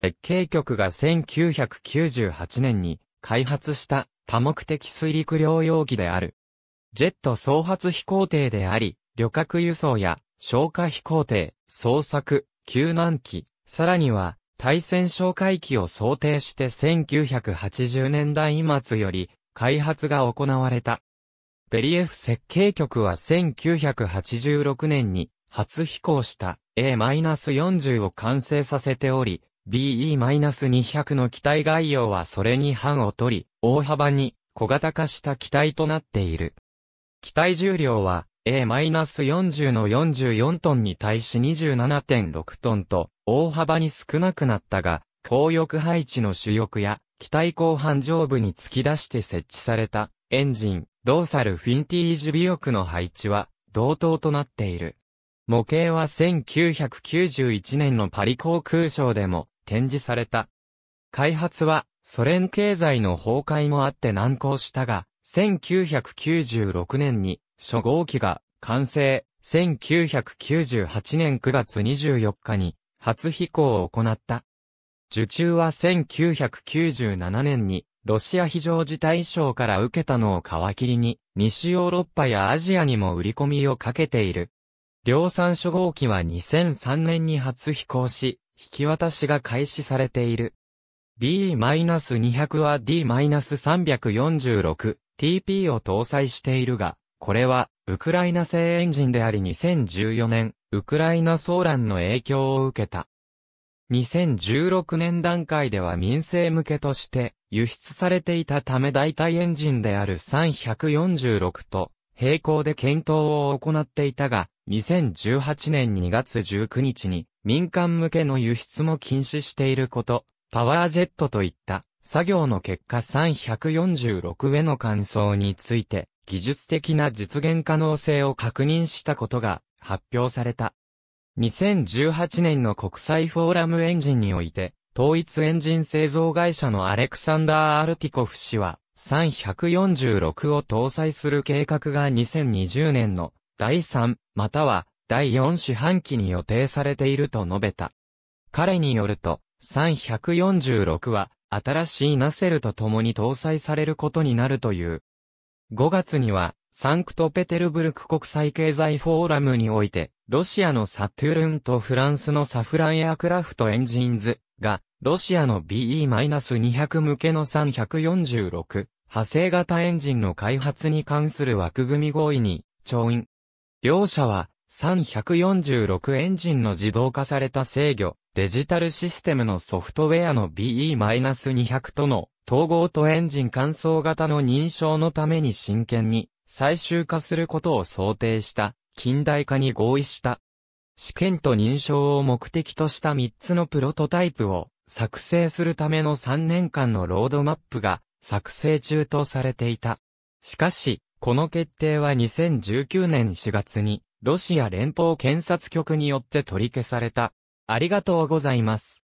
設計局が1998年に開発した多目的水陸両用機である。ジェット総発飛行艇であり、旅客輸送や消火飛行艇、捜索、救難機、さらには対潜哨戒機を想定して1980年代末より開発が行われた。ベリエフ設計局は1986年に初飛行した A-40 を完成させており、BE-200 の機体概要はそれに範を取り、大幅に小型化した機体となっている。機体重量は A-40 の44トンに対し 27.6 トンと大幅に少なくなったが、後翼配置の主翼や機体後半上部に突き出して設置されたエンジン、ドーサルフィンティージ尾翼の配置は同等となっている。模型は1991年のパリ航空ショーでも展示された。開発はソ連経済の崩壊もあって難航したが、1996年に初号機が完成、1998年9月24日に初飛行を行った。受注は1997年にロシア非常事態省から受けたのを皮切りに、西ヨーロッパやアジアにも売り込みをかけている。量産初号機は2003年に初飛行し、引き渡しが開始されている。BE-200 は D-346TP を搭載しているが、これはウクライナ製エンジンであり2014年、ウクライナ騒乱の影響を受けた。2016年段階では民生向けとして輸出されていたため代替エンジンである346と並行で検討を行っていたが、2018年2月19日に民間向けの輸出も禁止していること、パワージェットといった作業の結果346への換装について技術的な実現可能性を確認したことが発表された。2018年の国際フォーラムエンジンにおいて、統一エンジン製造会社のアレクサンダー・アルティコフ氏は、346を搭載する計画が2020年の第3または第4四半期に予定されていると述べた。彼によると、346は新しいナセルと共に搭載されることになるという。5月には、サンクトペテルブルク国際経済フォーラムにおいて、ロシアのサトゥルンとフランスのサフランエアクラフトエンジンズが、ロシアの BE-200 向けの346派生型エンジンの開発に関する枠組み合意に調印。両社は346エンジンの自動化された制御、デジタルシステムのソフトウェアの BE-200 との統合とエンジン換装型の認証のために真剣に最終化することを想定した。近代化に合意した。試験と認証を目的とした3つのプロトタイプを作成するための3年間のロードマップが作成中とされていた。しかし、この決定は2019年4月にロシア連邦検察局によって取り消された。ありがとうございます。